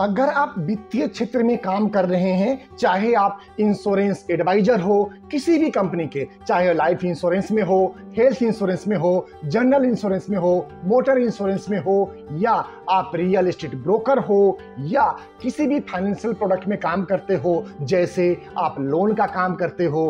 अगर आप वित्तीय क्षेत्र में काम कर रहे हैं, चाहे आप इंश्योरेंस एडवाइजर हो किसी भी कंपनी के, चाहे लाइफ इंश्योरेंस में हो, हेल्थ इंश्योरेंस में हो, जनरल इंश्योरेंस में हो, मोटर इंश्योरेंस में हो, या आप रियल एस्टेट ब्रोकर हो या किसी भी फाइनेंशियल प्रोडक्ट में काम करते हो, जैसे आप लोन का काम करते हो,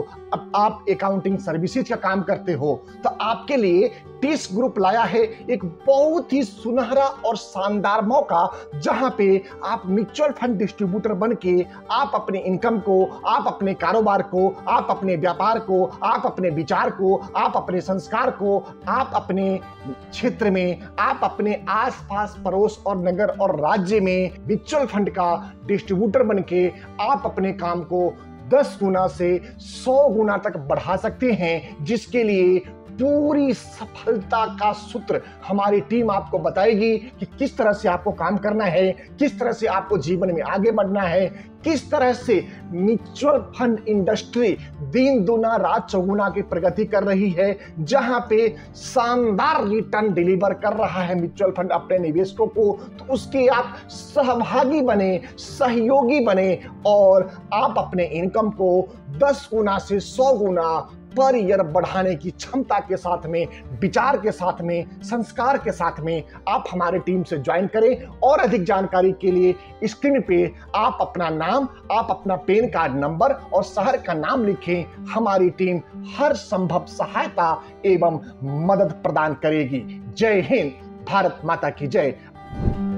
आप अकाउंटिंग सर्विसेज का काम करते हो, तो आपके लिए टीस ग्रुप लाया है एक बहुत ही सुनहरा और शानदार मौका, जहां पे आप म्यूचुअल फंड डिस्ट्रीब्यूटर बनके आप अपने इनकम को, आप अपने कारोबार को, आप अपने व्यापार को, आप अपने विचार को, आप अपने संस्कार को, आप अपने क्षेत्र में, आप अपने आसपास पड़ोस और नगर और राज्य में म्यूचुअल फंड का डिस्ट्रीब्यूटर बनके आप अपने काम को 10 गुना से 100 गुना तक बढ़ा सकते हैं, जिसके लिए पूरी सफलता का सूत्र हमारी टीम आपको बताएगी कि किस तरह से आपको काम करना है, किस तरह से आपको जीवन में आगे बढ़ना है, किस तरह से म्यूचुअल फंड इंडस्ट्री दिन दुना रात चौगुना की प्रगति कर रही है, जहां पे शानदार रिटर्न डिलीवर कर रहा है म्यूचुअल फंड अपने निवेशकों को। तो उसके आप सहभागी बने, सहयोगी बने और आप अपने इनकम को 10 गुना से 100 गुना पर ईयर बढ़ाने की क्षमता के साथ में, विचार के साथ में, संस्कार के साथ में आप हमारे टीम से ज्वाइन करें। और अधिक जानकारी के लिए स्क्रीन पे आप अपना नाम, आप अपना पैन कार्ड नंबर और शहर का नाम लिखें। हमारी टीम हर संभव सहायता एवं मदद प्रदान करेगी। जय हिंद, भारत माता की जय।